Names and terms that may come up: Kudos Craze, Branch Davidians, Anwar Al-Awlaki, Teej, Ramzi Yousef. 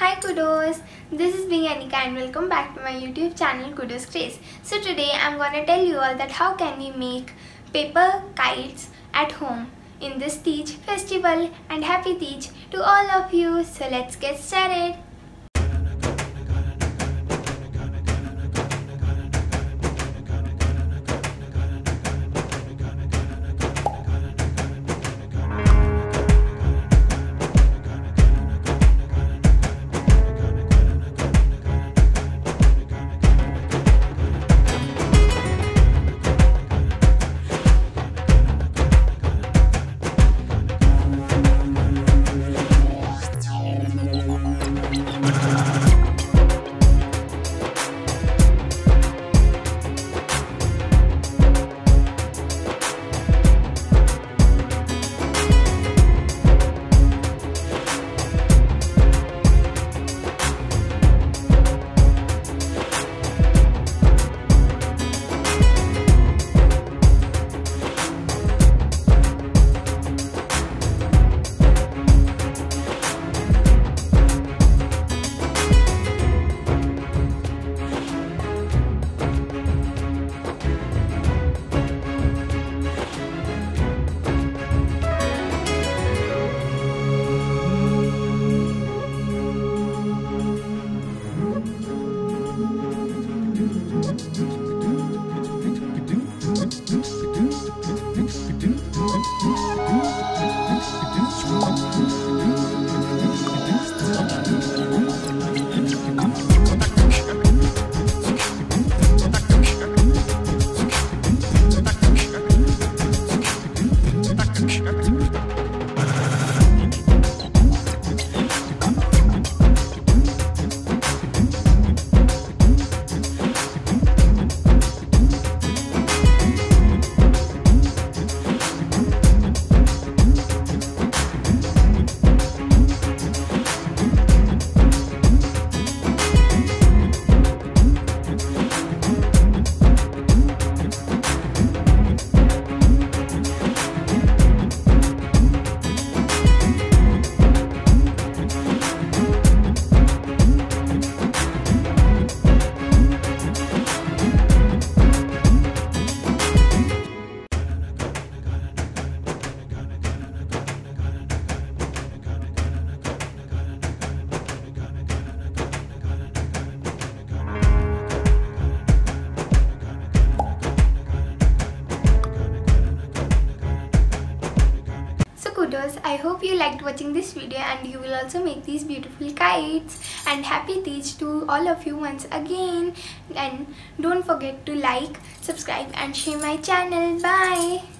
Hi Kudos! This is being Anika and welcome back to my YouTube channel Kudos Craze. So today I'm gonna tell you all that how can we make paper kites at home in this Teej festival, and happy Teej to all of you. So let's get started. I hope you liked watching this video and you will also make these beautiful kites, and happy Teej to all of you once again, and don't forget to like, subscribe and share my channel. Bye!